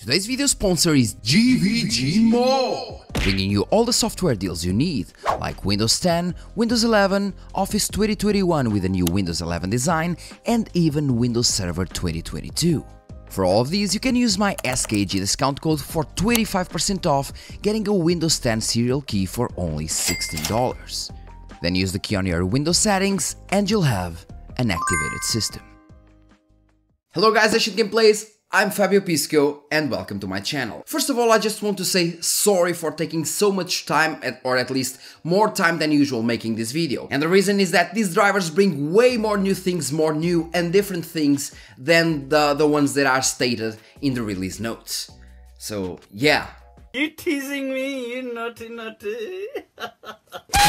Today's video sponsor is Gvgmall, bringing you all the software deals you need, like Windows 10, Windows 11, Office 2021 with a new Windows 11 design, and even Windows Server 2022. For all of these, you can use my SKG discount code for 25% off, getting a Windows 10 serial key for only $16. Then use the key on your Windows settings and you'll have an activated system. Hello guys, Ancient Gameplays. I'm Fabio Pisco and welcome to my channel. First of all, I just want to say sorry for taking so much time, or at least more time than usual, making this video. And the reason is that these drivers bring way more new things, more new and different things than the ones that are stated in the release notes. So yeah. You're teasing me, you naughty naughty.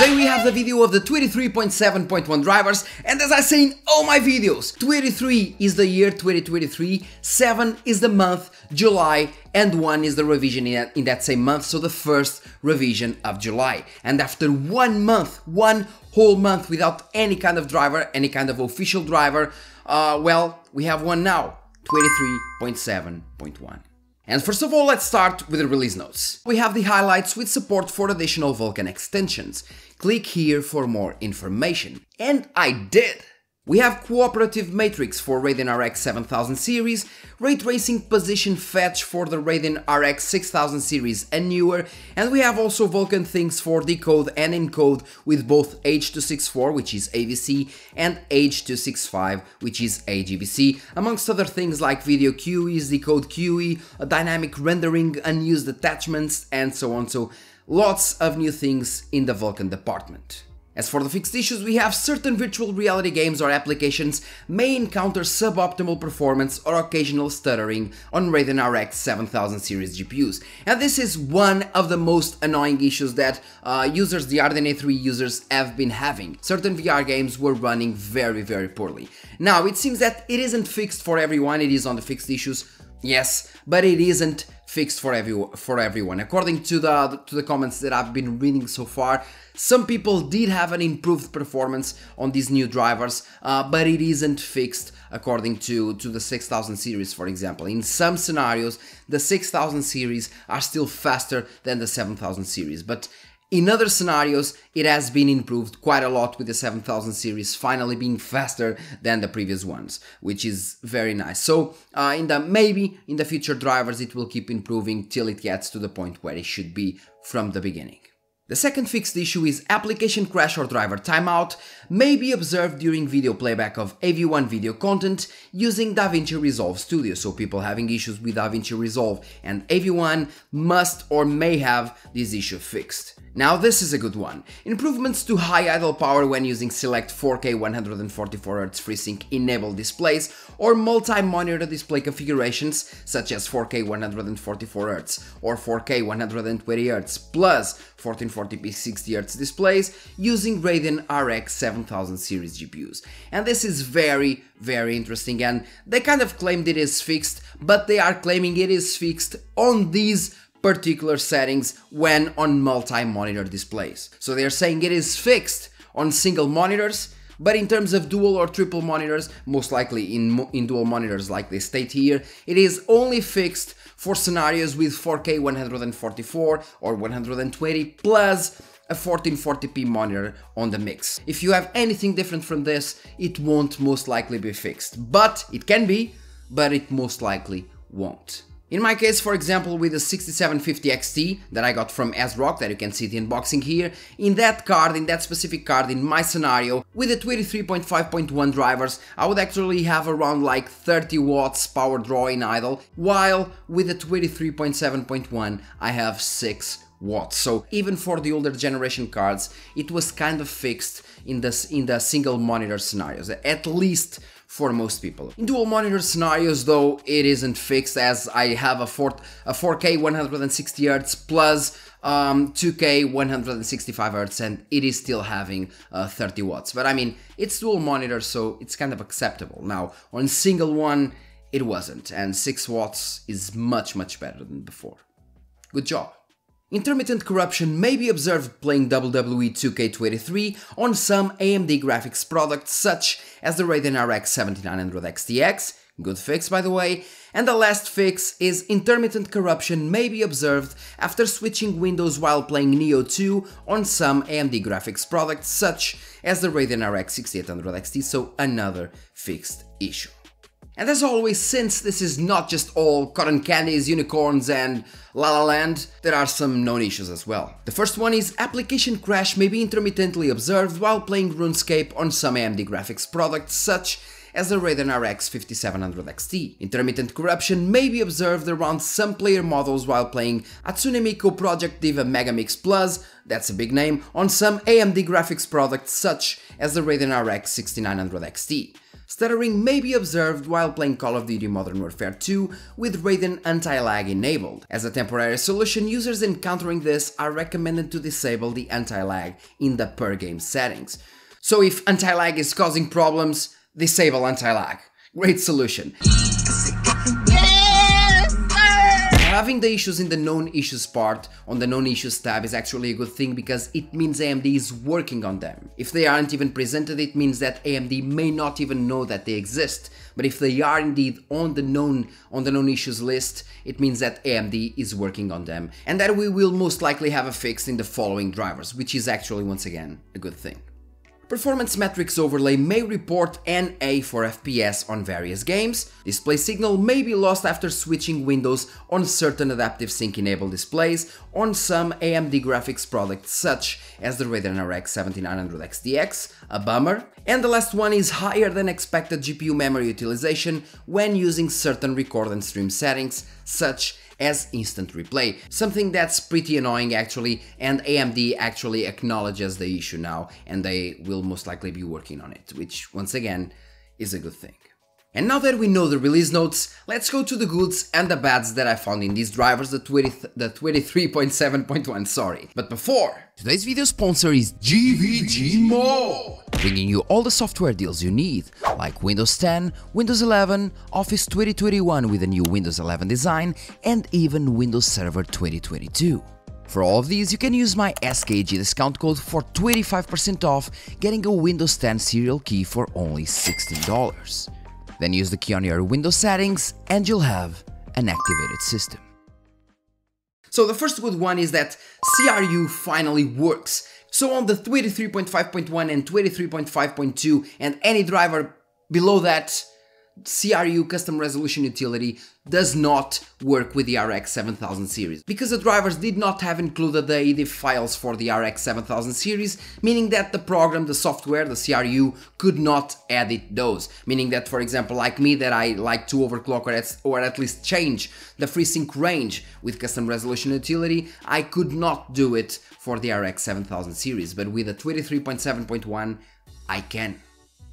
Today we have the video of the 23.7.1 drivers, and as I say in all my videos, 23 is the year 2023, 7 is the month, July, and 1 is the revision in that same month, so the first revision of July. And after 1 month, one whole month without any kind of driver, any kind of official driver, well, we have one now, 23.7.1. And first of all, let's start with the release notes. We have the highlights with support for additional Vulkan extensions. Click here for more information. And I did! We have cooperative matrix for Radeon RX 7000 series, ray tracing position fetch for the Radeon RX 6000 series and newer, and we have also Vulkan things for decode and encode with both H.264, which is AVC, and H.265, which is HEVC, amongst other things like video QEs, decode QE, dynamic rendering, unused attachments, and so on. So lots of new things in the Vulkan department. As for the fixed issues, we have certain virtual reality games or applications may encounter suboptimal performance or occasional stuttering on Radeon RX 7000 series GPUs. And this is one of the most annoying issues that the RDNA 3 users have been having. Certain VR games were running very, very poorly. Now, it seems that it isn't fixed for everyone, it is on the fixed issues, yes, but it isn't fixed for everyone. According to the comments that I've been reading so far, some people did have an improved performance on these new drivers, but it isn't fixed according to the 6000 series, for example. In some scenarios, the 6000 series are still faster than the 7000 series, but in other scenarios, it has been improved quite a lot, with the 7000 series finally being faster than the previous ones, which is very nice. So maybe in the future drivers, it will keep improving till it gets to the point where it should be from the beginning. The second fixed issue is application crash or driver timeout may be observed during video playback of AV1 video content using DaVinci Resolve Studio. So people having issues with DaVinci Resolve and AV1 must or may have this issue fixed. Now this is a good one. Improvements to high idle power when using select 4K 144Hz FreeSync enabled displays or multi-monitor display configurations such as 4K 144Hz or 4K 120Hz plus 1440p 60Hz displays using Radeon RX 7000 series GPUs. And this is very, very interesting, and they kind of claimed it is fixed, but they are claiming it is fixed on these particular settings when on multi-monitor displays. So they are saying it is fixed on single monitors, but in terms of dual or triple monitors, most likely in dual monitors like they state here, it is only fixed for scenarios with 4K 144 or 120 plus a 1440p monitor on the mix. If you have anything different from this, it won't most likely be fixed, but it can be, but it most likely won't. In my case, for example, with the 6750 XT that I got from Asrock, that you can see the unboxing here, in that specific card, in my scenario, with the 23.5.1 drivers, I would actually have around like 30 watts power draw in idle, while with the 23.7.1 I have 6 watts. So even for the older generation cards, it was kind of fixed in the single monitor scenarios, at least for most people. In dual monitor scenarios, though, it isn't fixed, as I have a 4K 160Hz plus 2K 165Hz, and it is still having 30 watts. But I mean, it's dual monitor, so it's kind of acceptable. Now, on single one, it wasn't, and 6 watts is much, much better than before. Good job. Intermittent corruption may be observed playing WWE 2K23 on some AMD graphics products such as the Radeon RX 7900 XTX, Good fix, by the way. And the last fix is intermittent corruption may be observed after switching windows while playing Neo 2 on some AMD graphics products such as the Radeon RX 6800 XT, so another fixed issue. And as always, since this is not just all cotton candies, unicorns and la la land, there are some known issues as well. The first one is application crash may be intermittently observed while playing RuneScape on some AMD graphics products such as the Radeon RX 5700 XT. Intermittent corruption may be observed around some player models while playing Atsune Miku Project Diva Mega Mix Plus, that's a big name, on some AMD graphics products such as the Radeon RX 6900 XT. Stuttering may be observed while playing Call of Duty Modern Warfare 2 with Radeon anti-lag enabled. As a temporary solution, users encountering this are recommended to disable the anti-lag in the per-game settings. So if anti-lag is causing problems, disable anti-lag. Great solution. Having the issues in the known issues part on the known issues tab is actually a good thing because it means AMD is working on them. If they aren't even presented, it means that AMD may not even know that they exist. But if they are indeed on the known issues list, it means that AMD is working on them and that we will most likely have a fix in the following drivers, which is actually once again a good thing. Performance metrics overlay may report NA for FPS on various games. Display signal may be lost after switching windows on certain adaptive sync enabled displays on some AMD graphics products such as the Radeon RX 7900 XTX, a bummer. And the last one is higher than expected GPU memory utilization when using certain record and stream settings such as instant replay, something that's pretty annoying actually, and AMD actually acknowledges the issue now and they will most likely be working on it, which once again is a good thing. And now that we know the release notes, let's go to the goods and the bads that I found in these drivers, the 23.7.1, sorry. But before, today's video sponsor is Gvgmall, bringing you all the software deals you need, like Windows 10, Windows 11, Office 2021 with a new Windows 11 design, and even Windows Server 2022. For all of these, you can use my SKG discount code for 25% off, getting a Windows 10 serial key for only $16. Then use the key on your Windows settings and you'll have an activated system. So the first good one is that CRU finally works. So on the 23.5.1 and 23.5.2 and any driver below that, CRU custom resolution utility does not work with the RX 7000 series because the drivers did not have included the EDIF files for the RX 7000 series, meaning that the program, the software, the CRU could not edit those, meaning that, for example, like me, that I like to overclock or at least change the FreeSync range with custom resolution utility, I could not do it for the RX 7000 series, but with the 23.7.1 I can.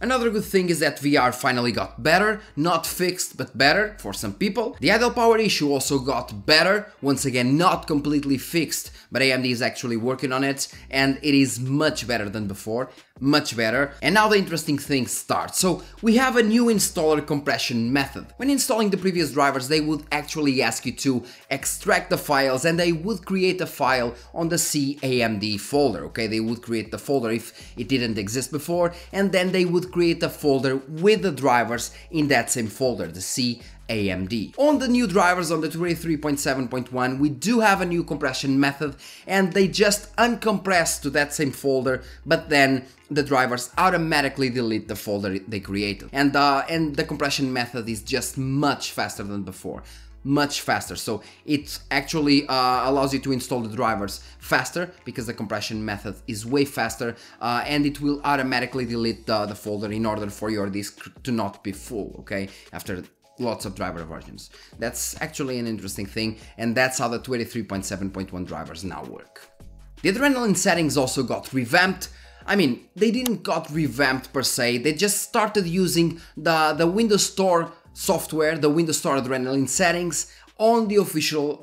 Another good thing is that VR finally got better, not fixed but better for some people. The idle power issue also got better, once again not completely fixed, but AMD is actually working on it and it is much better than before, much better. And now the interesting things start. So we have a new installer compression method. When installing the previous drivers, they would actually ask you to extract the files and they would create a file on the CAMD folder, okay? They would create the folder if it didn't exist before and then they would create a folder with the drivers in that same folder, the CAMD. On the new drivers on the 23.7.1, we do have a new compression method and they just uncompress to that same folder, but then the drivers automatically delete the folder they created. And the compression method is just much faster than before. Much faster, so it actually allows you to install the drivers faster because the compression method is way faster and it will automatically delete the folder in order for your disk to not be full, okay, after lots of driver versions. That's actually an interesting thing and that's how the 23.7.1 drivers now work. The Adrenalin settings also got revamped. I mean, they didn't got revamped per se, they just started using the Windows Store software, the Windows Store Adrenalin settings on the official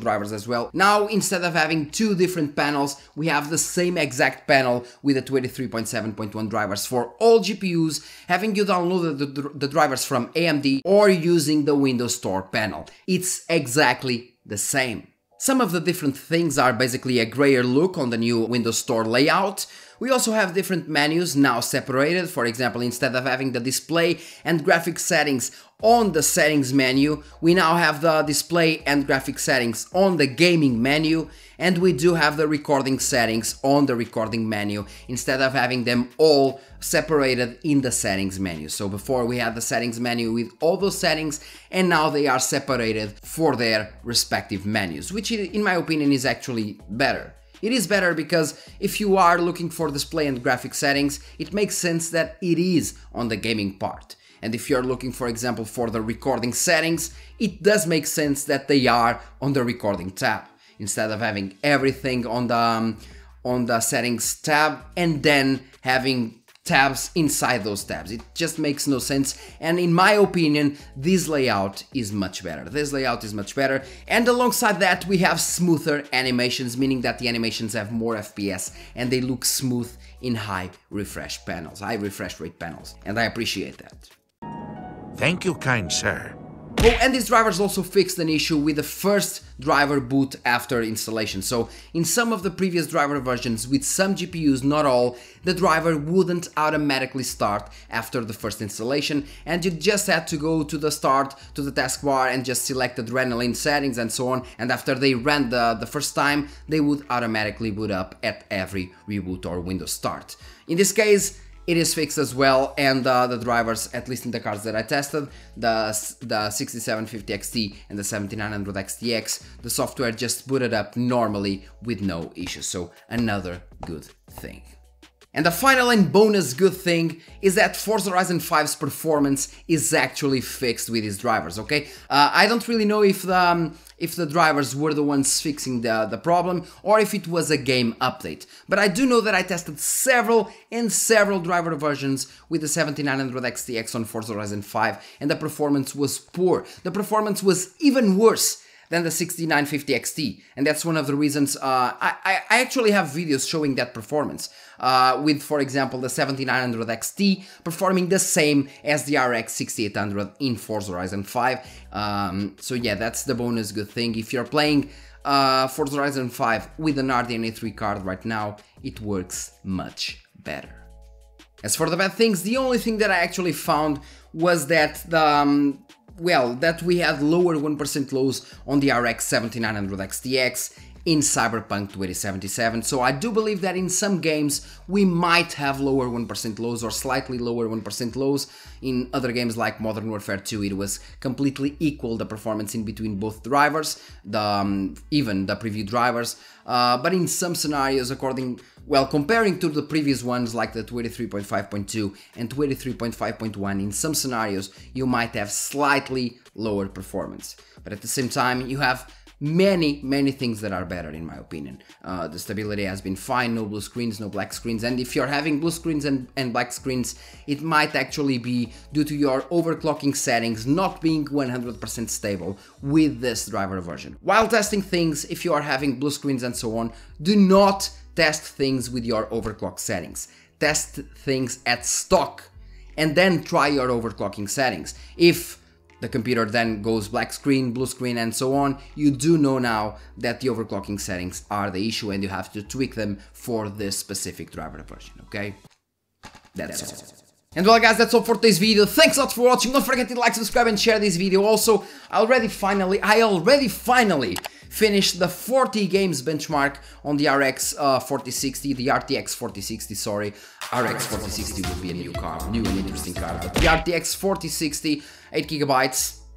drivers as well. Now, instead of having two different panels, we have the same exact panel with the 23.7.1 drivers for all GPUs, having you downloaded the drivers from AMD or using the Windows Store panel. It's exactly the same. Some of the different things are basically a grayer look on the new Windows Store layout, We also have different menus now separated. For example, instead of having the display and graphics settings on the settings menu, we now have the display and graphic settings on the gaming menu, and we do have the recording settings on the recording menu instead of having them all separated in the settings menu. So before we had the settings menu with all those settings, and now they are separated for their respective menus, which in my opinion is actually better. It is better because if you are looking for display and graphic settings, it makes sense that it is on the gaming part. And if you're looking, for example, for the recording settings, it does make sense that they are on the recording tab, instead of having everything on the settings tab and then having tabs inside those tabs. It just makes no sense, and in my opinion, this layout is much better. And alongside that, we have smoother animations, meaning that the animations have more FPS and they look smooth in high refresh rate panels, and I appreciate that. Thank you, kind sir. Oh, and these drivers also fixed an issue with the first driver boot after installation. So in some of the previous driver versions, with some GPUs, not all, the driver wouldn't automatically start after the first installation, and you just had to go to the start, to the taskbar, and just select Adrenalin settings and so on, and after they ran the first time, they would automatically boot up at every reboot or Windows start. In this case, it is fixed as well, and the drivers, at least in the cards that I tested, the 6750 XT and the 7900 XTX, the software just booted up normally with no issues, so another good thing. And the final and bonus good thing is that Forza Horizon 5's performance is actually fixed with these drivers, okay? I don't really know if the drivers were the ones fixing the problem or if it was a game update. But I do know that I tested several driver versions with the 7900 XTX on Forza Horizon 5, and the performance was poor. The performance was even worse than the 6950 XT, and that's one of the reasons I actually have videos showing that performance, with, for example, the 7900 XT performing the same as the RX 6800 in Forza Horizon 5, so yeah, that's the bonus good thing. If you're playing Forza Horizon 5 with an RDNA 3 card right now, it works much better. As for the bad things, the only thing that I actually found was that we had lower 1% lows on the RX 7900 XTX in Cyberpunk 2077, so I do believe that in some games we might have lower 1% lows or slightly lower 1% lows. In other games like Modern Warfare 2, it was completely equal, the performance in between both drivers, even the preview drivers, but in some scenarios, comparing to the previous ones like the 23.5.2 and 23.5.1, in some scenarios you might have slightly lower performance, but at the same time you have many things that are better, in my opinion. The stability has been fine, no blue screens, no black screens, and if you're having blue screens and black screens, it might actually be due to your overclocking settings not being 100% stable with this driver version. While testing things, if you are having blue screens and so on, do not test things with your overclock settings. Test things at stock and then try your overclocking settings. If the computer then goes black screen, blue screen and so on, you do know now that the overclocking settings are the issue and you have to tweak them for this specific driver version, okay? That's all. And well guys, that's all for today's video. Thanks a lot for watching. Don't forget to like, subscribe and share this video. Also, I already finally finished the 40 games benchmark on the RTX 4060. RX 4060 would be a new card, new and interesting card, but the RTX 4060, 8GB,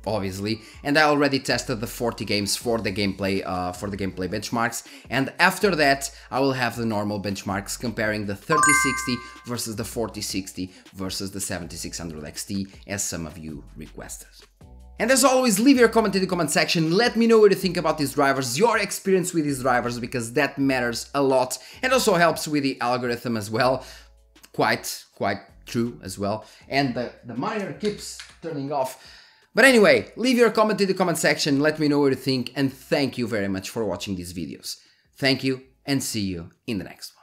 obviously, and I already tested the 40 games for the gameplay benchmarks, and after that I will have the normal benchmarks comparing the 3060 versus the 4060 versus the 7600 XT, as some of you requested. And as always, leave your comment in the comment section, let me know what you think about these drivers, your experience with these drivers, because that matters a lot and also helps with the algorithm as well, quite true as well, and the miner keeps turning off. But anyway, leave your comment in the comment section, let me know what you think, and thank you very much for watching these videos. Thank you, and see you in the next one.